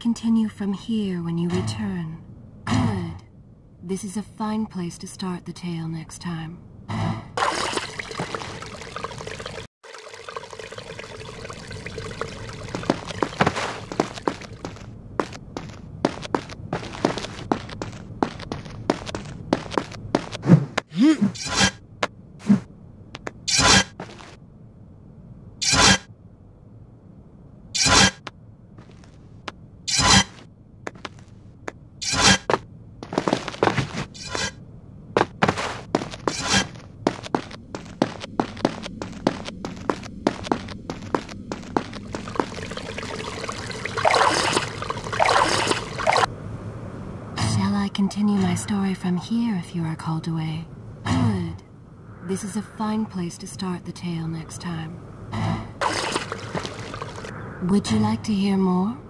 Continue from here when you return. Good. This is a fine place to start the tale next time. Story from here if you are called away. Good. This is a fine place to start the tale next time. Would you like to hear more?